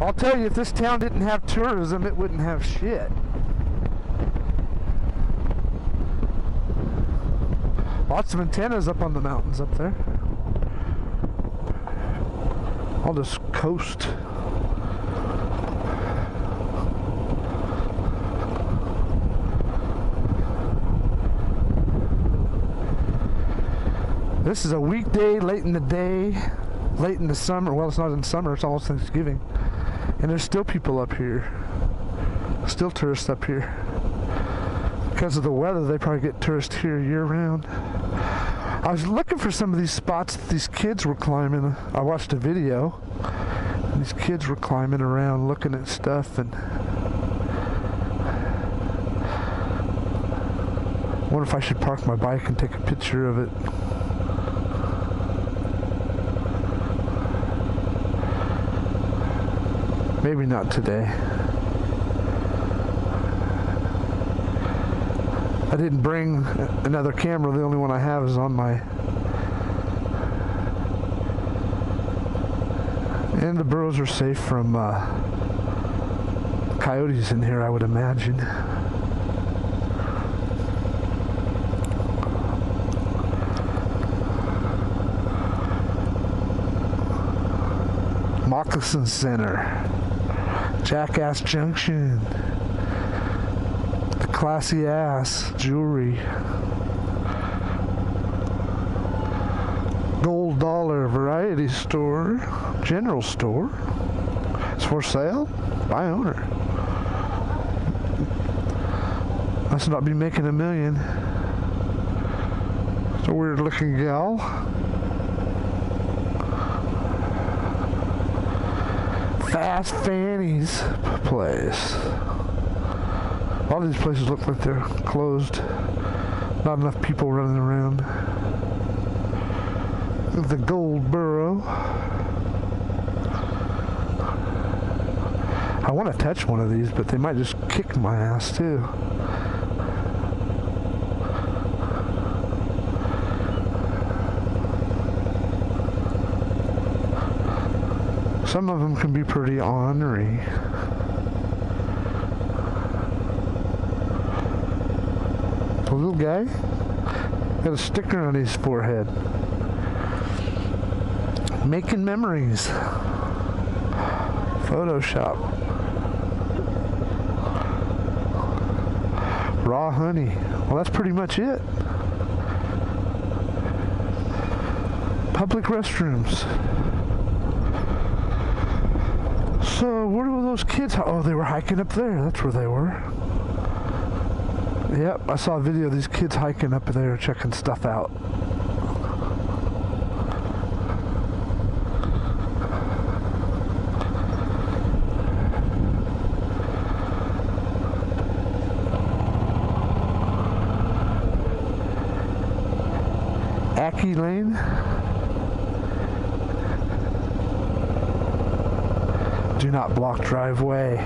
I'll tell you, if this town didn't have tourism, it wouldn't have shit. Lots of antennas up on the mountains up there. I'll just coast. This is a weekday, late in the day, late in the summer. Well, it's not in summer, it's almost Thanksgiving. And there's still people up here. Still tourists up here. Because of the weather, they probably get tourists here year-round. I was looking for some of these spots that these kids were climbing. I watched a video. These kids were climbing around looking at stuff, and I wonder if I should park my bike and take a picture of it. Maybe not today. I didn't bring another camera. The only one I have is on my... And the burros are safe from coyotes in here, I would imagine. Moccasin Center. Jackass Junction, the classy ass jewelry, Gold Dollar Variety Store, General Store. It's for sale by owner. Must not be making a million. It's a weird looking gal. Fast Fanny's place. All these places look like they're closed. Not enough people running around. The Gold Burro. I want to touch one of these, but they might just kick my ass too. Some of them can be pretty ornery. The little guy got a sticker on his forehead. Making memories. Photoshop. Raw honey. Well, that's pretty much it. Public restrooms. So where were those kids? Oh, they were hiking up there. That's where they were. Yep, I saw a video of these kids hiking up there, checking stuff out. Aki Lane. Do not block driveway.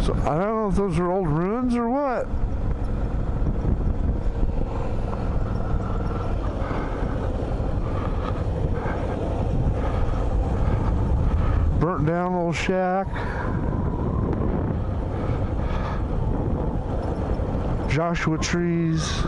So I don't know if those are old ruins or what. Burnt down old shack. Joshua trees.